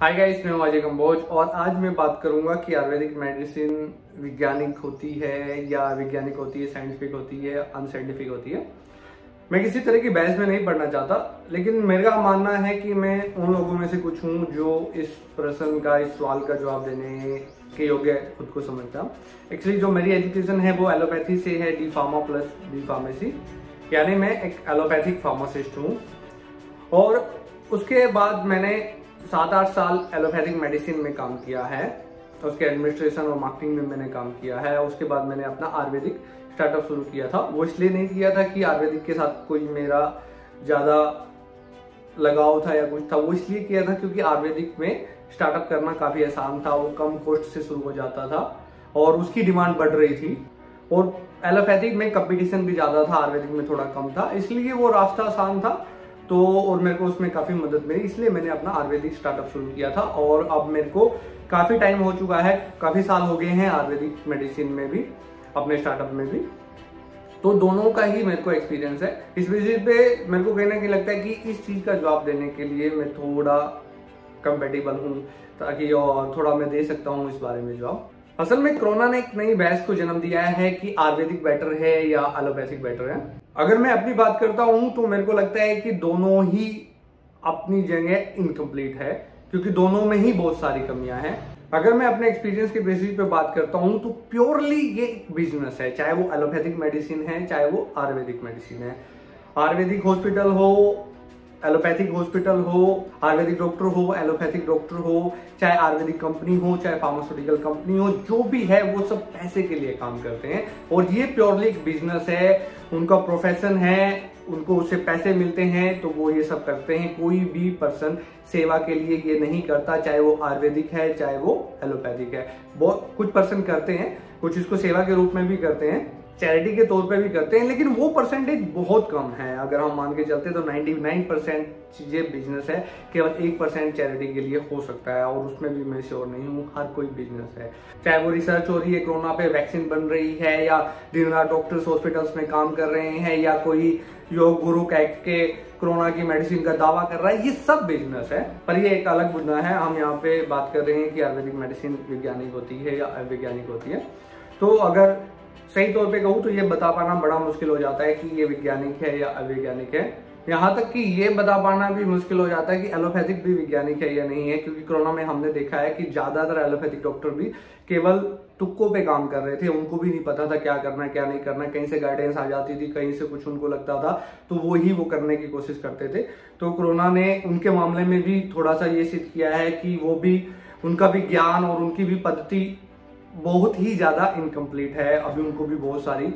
Hi guys, मैं हूं अजय कंबोज और आज मैं बात करूंगा कि आयुर्वेदिक मेडिसिन वैज्ञानिक होती है या वैज्ञानिक होती है, साइंटिफिक होती है, अनसाइंटिफिक होती है। मैं किसी तरह की बहस में नहीं पढ़ना चाहता, लेकिन मेरा मानना है कि मैं उन लोगों में से कुछ हूं जो इस प्रश्न का, इस सवाल का जवाब देने के योग्य खुद को समझता हूँ। एक्चुअली जो मेरी एजुकेशन है वो एलोपैथी से है, D pharma plus D pharmacy, यानी मैं एक एलोपैथिक फार्मासिस्ट हूँ। और उसके बाद मैंने 7-8 साल एलोपैथिक मेडिसिन में काम किया है, उसके एडमिनिस्ट्रेशन और मार्केटिंग में मैंने काम किया है। उसके बाद मैंने अपना आयुर्वेदिक स्टार्टअप शुरू किया था। वो इसलिए नहीं किया था कि आयुर्वेदिक के साथ कोई मेरा ज़्यादा लगाव था या कुछ था, वो इसलिए किया था क्योंकि आयुर्वेदिक में स्टार्टअप करना काफ़ी आसान था, वो कम कॉस्ट से शुरू हो जाता था और उसकी डिमांड बढ़ रही थी। और एलोपैथिक में कंपटीशन भी ज़्यादा था, आयुर्वेदिक में थोड़ा कम था, इसलिए वो रास्ता आसान था तो और मेरे को उसमें काफ़ी मदद मिली, इसलिए मैंने अपना आयुर्वेदिक स्टार्टअप शुरू किया था। और अब मेरे को काफ़ी टाइम हो चुका है, काफ़ी साल हो गए हैं आयुर्वेदिक मेडिसिन में भी, अपने स्टार्टअप में भी, तो दोनों का ही मेरे को एक्सपीरियंस है। इस विषय पे मेरे को कहना कि लगता है कि इस चीज़ का जवाब देने के लिए मैं थोड़ा कंपेटेबल हूँ, ताकि और थोड़ा मैं दे सकता हूँ इस बारे में जवाब। असल में कोरोना ने एक नई बहस को जन्म दिया है कि आयुर्वेदिक बेटर है या एलोपैथिक बेटर है। अगर मैं अपनी बात करता हूं तो मेरे को लगता है कि दोनों ही अपनी जगह इनकम्प्लीट है, क्योंकि दोनों में ही बहुत सारी कमियां हैं। अगर मैं अपने एक्सपीरियंस के बेसिस पे बात करता हूं तो प्योरली ये एक बिजनेस है, चाहे वो एलोपैथिक मेडिसिन है, चाहे वो आयुर्वेदिक मेडिसिन है। आयुर्वेदिक हॉस्पिटल हो, एलोपैथिक हॉस्पिटल हो, आयुर्वेदिक डॉक्टर हो, एलोपैथिक डॉक्टर हो, चाहे आयुर्वेदिक कंपनी हो, चाहे फार्मास्यूटिकल कंपनी हो, जो भी है वो सब पैसे के लिए काम करते हैं। और ये प्योरली एक बिजनेस है, उनका प्रोफेशन है, उनको उससे पैसे मिलते हैं तो वो ये सब करते हैं। कोई भी पर्सन सेवा के लिए ये नहीं करता, चाहे वो आयुर्वेदिक है, चाहे वो एलोपैथिक है। बहुत कुछ पर्सन करते हैं, कुछ इसको सेवा के रूप में भी करते हैं, चैरिटी के तौर पे भी करते हैं, लेकिन वो परसेंटेज बहुत कम है। अगर हम मान के चलते तो 99% चीज़ें बिजनेस है, केवल 1% चैरिटी के लिए हो सकता है, और उसमें भी मैं श्योर नहीं हूँ। हर कोई बिजनेस है, चाहे वो रिसर्च हो रही है कोरोना पे, वैक्सीन बन रही है, या दिन रात डॉक्टर्स हॉस्पिटल्स में काम कर रहे हैं, या कोई योग गुरु कैट के कोरोना की मेडिसिन का दावा कर रहा है, ये सब बिजनेस है। पर ये एक अलग मुद्दा है, हम यहाँ पे बात कर रहे हैं कि आयुर्वेदिक मेडिसिन वैज्ञानिक होती है या अवैज्ञानिक होती है। तो अगर सही तौर पे कहूँ तो ये बता पाना बड़ा मुश्किल हो जाता है कि ये वैज्ञानिक है या अवैज्ञानिक है। यहाँ तक कि ये बता पाना भी मुश्किल हो जाता है कि एलोपैथिक भी वैज्ञानिक है या नहीं है, क्योंकि कोरोना में हमने देखा है कि ज़्यादातर एलोपैथिक डॉक्टर भी केवल तुक्कों पे काम कर रहे थे। उनको भी नहीं पता था क्या करना है क्या नहीं करना, कहीं से गाइडेंस आ जाती थी, कहीं से कुछ उनको लगता था तो वो करने की कोशिश करते थे। तो कोरोना ने उनके मामले में भी थोड़ा सा ये सिद्ध किया है कि वो भी, उनका भी ज्ञान और उनकी भी पद्धति बहुत ही ज़्यादा इनकम्प्लीट है। अभी उनको भी बहुत सारी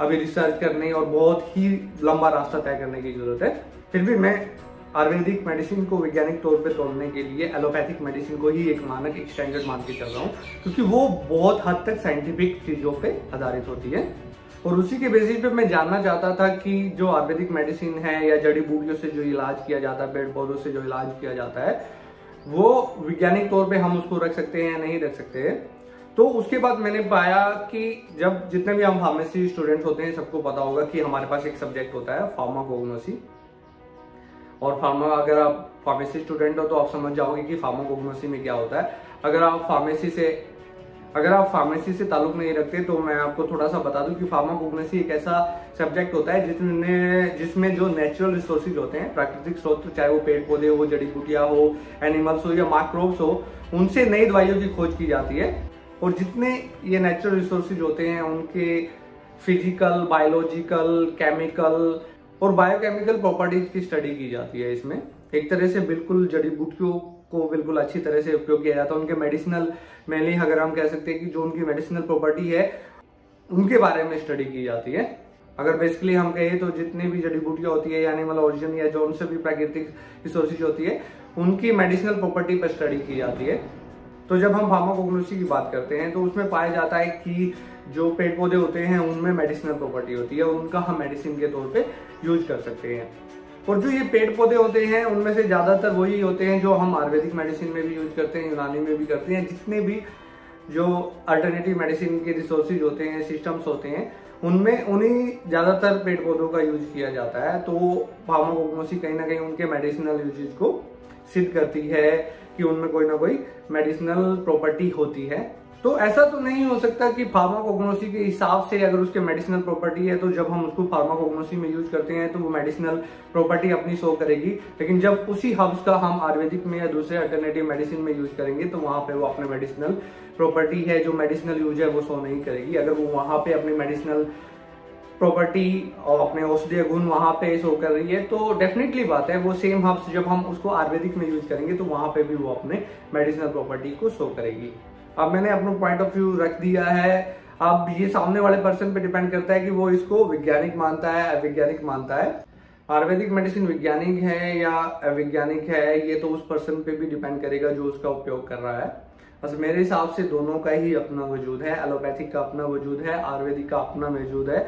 अभी रिसर्च करने और बहुत ही लंबा रास्ता तय करने की ज़रूरत है। फिर भी मैं आयुर्वेदिक मेडिसिन को वैज्ञानिक तौर पे तोड़ने के लिए एलोपैथिक मेडिसिन को ही एक मानक, एक स्टैंडर्ड मान के चल रहा हूँ, क्योंकि वो बहुत हद तक साइंटिफिक चीज़ों पर आधारित होती है। और उसी के बेसिस पे मैं जानना चाहता था कि जो आयुर्वेदिक मेडिसिन है या जड़ी बूटियों से जो इलाज किया जाता है, पेड़ पौधों से जो इलाज किया जाता है, वो वैज्ञानिक तौर पर हम उसको रख सकते हैं या नहीं रख सकते हैं। तो उसके बाद मैंने पाया कि जब जितने भी हम फार्मेसी स्टूडेंट्स होते हैं, सबको पता होगा कि हमारे पास एक सब्जेक्ट होता है फार्माकोग्नोसी। और अगर आप फार्मेसी स्टूडेंट हो तो आप समझ जाओगे कि फार्माकोग्नोसी में क्या होता है। अगर आप फार्मेसी से ताल्लुक नहीं रखते तो मैं आपको थोड़ा सा बता दूं कि फार्माकोग्नोसी एक ऐसा सब्जेक्ट होता है जिसमें जो नेचुरल रिसोर्सेज होते हैं, प्राकृतिक स्रोत, चाहे वो पेड़ पौधे हो, जड़ी बूटियाँ हो, एनिमल्स हो या माइक्रोब्स हो, उनसे नई दवाइयों की खोज की जाती है। और जितने ये नेचुरल रिसोर्सेज होते हैं उनके फिजिकल, बायोलॉजिकल, केमिकल और बायोकेमिकल प्रॉपर्टीज की स्टडी की जाती है। इसमें एक तरह से बिल्कुल जड़ी बूटियों को बिल्कुल अच्छी तरह से उपयोग किया जाता है, उनके मेडिसिनल, मेनली अगर हम कह सकते हैं कि जो उनकी मेडिसिनल प्रॉपर्टी है उनके बारे में स्टडी की जाती है। अगर बेसिकली हम कहें तो जितनी भी जड़ी बूटियाँ होती है, एनिमल ओरिजिन या जो उनसे भी प्राकृतिक रिसोर्सेज होती है, उनकी मेडिसिनल प्रॉपर्टी पर स्टडी की जाती है। तो जब हम फार्माकोग्नोसी की बात करते हैं तो उसमें पाया जाता है कि जो पेड़ पौधे होते हैं उनमें मेडिसिनल प्रॉपर्टी होती है, उनका हम मेडिसिन के तौर पे यूज कर सकते हैं। और जो ये पेड़ पौधे होते हैं उनमें से ज़्यादातर वही होते हैं जो हम आयुर्वेदिक मेडिसिन में भी यूज करते हैं, यूनानी में भी करते हैं। जितने भी जो अल्टरनेटिव मेडिसिन के रिसोर्सेज होते हैं, सिस्टम्स होते हैं, उनमें उन्हीं ज़्यादातर पेड़ पौधों का यूज किया जाता है। तो फार्माकोग्नोसी कहीं ना कहीं उनके मेडिसिनल यूजेज को सिद्ध करती है कि उनमें कोई ना कोई मेडिसिनल प्रॉपर्टी होती है। तो ऐसा तो नहीं हो सकता कि फार्माकोग्नोसी के हिसाब से अगर उसके मेडिसिनल प्रॉपर्टी है तो जब हम उसको फार्माकोग्नोसी में यूज करते हैं तो वो मेडिसिनल प्रॉपर्टी अपनी शो करेगी, लेकिन जब उसी हर्ब्स का हम आयुर्वेदिक में या दूसरे अल्टरनेटिव मेडिसिन में यूज करेंगे तो वहाँ पे वो अपने मेडिसिनल प्रॉपर्टी है जो मेडिसिनल यूज है वो शो नहीं करेगी। अगर वो वहाँ पे अपने मेडिसिनल प्रॉपर्टी और अपने औषधीय गुण वहाँ पे शो कर रही है तो डेफिनेटली बात है वो सेम हर्ब्स जब हम उसको आयुर्वेदिक में यूज करेंगे तो वहाँ पे भी वो अपने मेडिसिनल प्रॉपर्टी को शो करेगी। अब मैंने अपना पॉइंट ऑफ व्यू रख दिया है, अब ये सामने वाले पर्सन पे डिपेंड करता है कि वो इसको वैज्ञानिक मानता है अवैज्ञानिक मानता है। आयुर्वेदिक मेडिसिन वैज्ञानिक है या अवैज्ञानिक है ये तो उस पर्सन पे भी डिपेंड करेगा जो उसका उपयोग कर रहा है। बस मेरे हिसाब से दोनों का ही अपना वजूद है, एलोपैथिक का अपना वजूद है, आयुर्वेदिक का अपना वजूद है।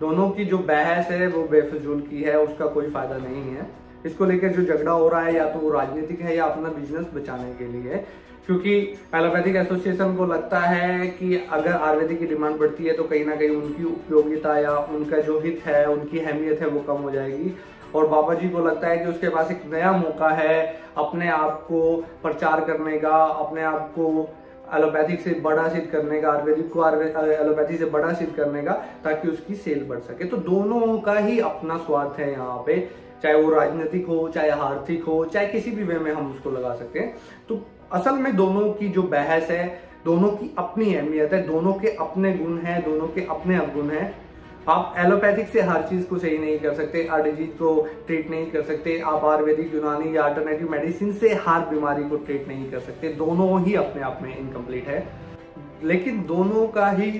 दोनों की जो बहस है वो बेफजूल की है, उसका कोई फायदा नहीं है। इसको लेकर जो झगड़ा हो रहा है या तो वो राजनीतिक है या अपना बिजनेस बचाने के लिए है, क्योंकि एलोपैथिक एसोसिएशन को लगता है कि अगर आयुर्वेदिक की डिमांड बढ़ती है तो कहीं ना कहीं उनकी उपयोगिता या उनका जो हित है उनकी अहमियत है वो कम हो जाएगी, और बाबा जी को लगता है कि उसके पास एक नया मौका है अपने आप को प्रचार करने का, अपने आप को एलोपैथिक से बड़ा सिद्ध करने का, आयुर्वेदिक को एलोपैथी से बड़ा सिद्ध करने का, ताकि उसकी सेल बढ़ सके। तो दोनों का ही अपना स्वार्थ है यहाँ पे, चाहे वो राजनीतिक हो चाहे आर्थिक हो चाहे किसी भी वे में हम उसको लगा सकते हैं। तो असल में दोनों की जो बहस है, दोनों की अपनी अहमियत है, दोनों के अपने गुण हैं, दोनों के अपने अवगुण हैं। आप एलोपैथिक से हर चीज़ को सही नहीं कर सकते, हर डिजीज को ट्रीट नहीं कर सकते, आप आयुर्वेदिक यूनानी या अल्टरनेटिव मेडिसिन से हर बीमारी को ट्रीट नहीं कर सकते। दोनों ही अपने आप में इनकम्प्लीट है, लेकिन दोनों का ही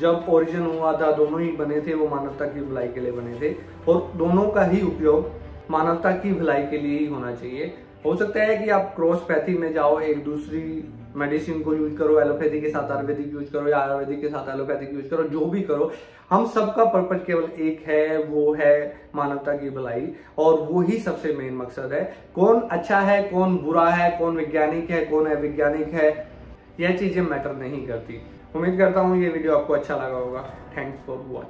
जब ओरिजिन हुआ था दोनों ही बने थे, वो मानवता की भलाई के लिए बने थे, और दोनों का ही उपयोग मानवता की भलाई के लिए ही होना चाहिए। हो सकता है कि आप क्रॉसपैथी में जाओ, एक दूसरी मेडिसिन को यूज करो, एलोपैथी के साथ आयुर्वेदिक यूज करो या आयुर्वेदिक के साथ एलोपैथिक यूज करो, जो भी करो, हम सबका पर्पज केवल एक है, वो है मानवता की भलाई, और वो ही सबसे मेन मकसद है। कौन अच्छा है कौन बुरा है, कौन वैज्ञानिक है कौन अवैज्ञानिक है, यह चीजें मैटर नहीं करती। उम्मीद करता हूँ ये वीडियो आपको अच्छा लगा होगा। Thanks for watching.